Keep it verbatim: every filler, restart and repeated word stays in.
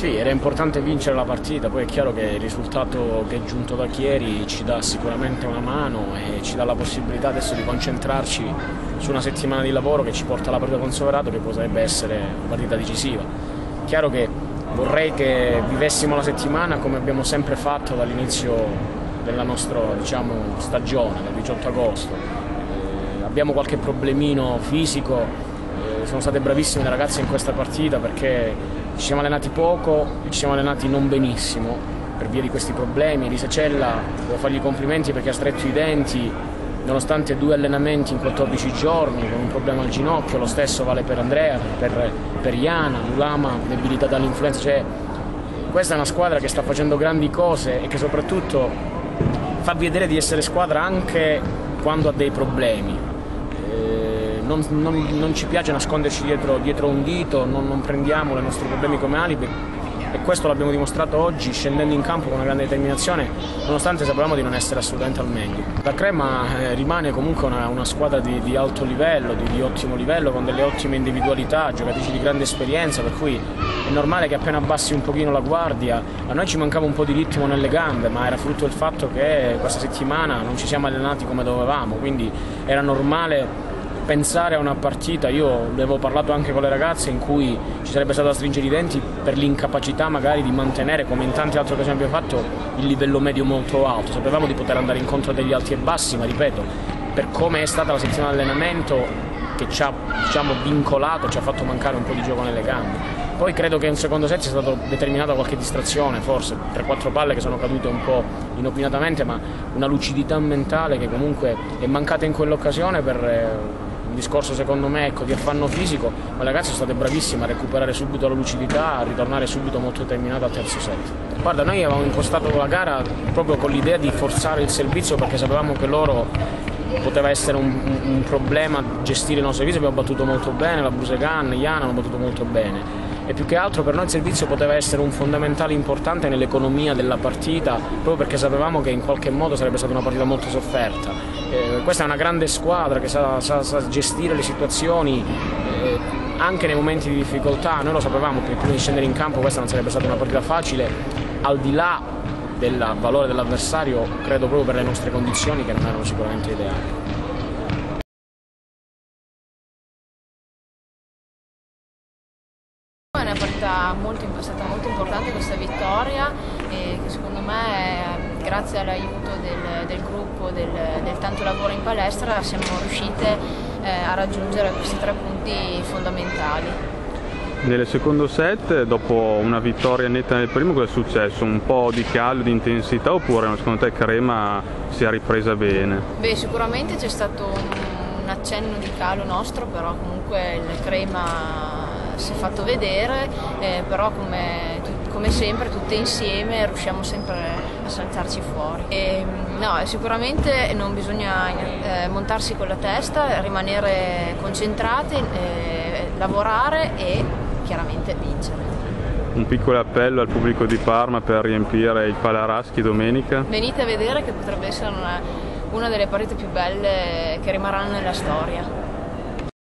Sì, era importante vincere la partita, poi è chiaro che il risultato che è giunto da Chieri ci dà sicuramente una mano e ci dà la possibilità adesso di concentrarci su una settimana di lavoro che ci porta alla partita con Soverato, che potrebbe essere una partita decisiva. Chiaro che vorrei che vivessimo la settimana come abbiamo sempre fatto dall'inizio della nostra, diciamo, stagione, del diciotto agosto. Eh, abbiamo qualche problemino fisico. Sono state bravissime le ragazze in questa partita perché ci siamo allenati poco e ci siamo allenati non benissimo per via di questi problemi. Lisa Cella, devo fargli i complimenti perché ha stretto i denti nonostante due allenamenti in quattordici giorni con un problema al ginocchio. Lo stesso vale per Andrea, per, per Iana, Lama, debilità dall'influenza. Cioè, questa è una squadra che sta facendo grandi cose e che soprattutto fa vedere di essere squadra anche quando ha dei problemi. Non, non, non ci piace nasconderci dietro, dietro un dito, non, non prendiamo i nostri problemi come alibi e questo l'abbiamo dimostrato oggi scendendo in campo con una grande determinazione, nonostante sapevamo di non essere assolutamente al meglio. La Crema eh, rimane comunque una, una squadra di, di alto livello, di, di ottimo livello, con delle ottime individualità, giocatrici di grande esperienza, per cui è normale che appena abbassi un pochino la guardia. A noi ci mancava un po' di ritmo nelle gambe, ma era frutto del fatto che questa settimana non ci siamo allenati come dovevamo, quindi era normale pensare a una partita. Io avevo parlato anche con le ragazze, in cui ci sarebbe stato da stringere i denti per l'incapacità magari di mantenere, come in tante altre occasioni abbiamo fatto, il livello medio molto alto. Sapevamo di poter andare incontro a degli alti e bassi, ma ripeto, per come è stata la sezione di allenamento che ci ha, diciamo, vincolato, ci ha fatto mancare un po' di gioco nelle gambe. Poi credo che in secondo set sia stata determinata qualche distrazione, forse tre quattro palle che sono cadute un po' inopinatamente, ma una lucidità mentale che comunque è mancata in quell'occasione per... Eh, un discorso secondo me, ecco, di affanno fisico, ma le ragazze sono state bravissime a recuperare subito la lucidità, a ritornare subito molto determinata al terzo set. Guarda, noi avevamo impostato la gara proprio con l'idea di forzare il servizio perché sapevamo che loro poteva essere un, un, un problema gestire il nostro servizio. Abbiamo battuto molto bene, la Brusegan, Iana hanno battuto molto bene e più che altro per noi il servizio poteva essere un fondamentale importante nell'economia della partita, proprio perché sapevamo che in qualche modo sarebbe stata una partita molto sofferta. Eh, questa è una grande squadra che sa, sa, sa gestire le situazioni eh, anche nei momenti di difficoltà. Noi lo sapevamo che prima di scendere in campo questa non sarebbe stata una partita facile, al di là del valore dell'avversario, credo proprio per le nostre condizioni che non erano sicuramente ideali. È una partita molto, è stata molto importante questa vittoria e che secondo me grazie all'aiuto del, del gruppo, del, del tanto lavoro in palestra siamo riuscite eh, a raggiungere questi tre punti fondamentali. Nel secondo set, dopo una vittoria netta nel primo, cosa è successo? Un po' di calo, di intensità, oppure secondo te Crema si è ripresa bene? Beh, sicuramente c'è stato un, un accenno di calo nostro, però comunque la Crema si è fatto vedere, eh, però come, come sempre tutte insieme riusciamo sempre a saltarci fuori. E, no, sicuramente non bisogna eh, montarsi con la testa, rimanere concentrati, eh, lavorare e chiaramente vincere. Un piccolo appello al pubblico di Parma per riempire il Palaraschi domenica? Venite a vedere che potrebbe essere una, una delle partite più belle che rimarranno nella storia.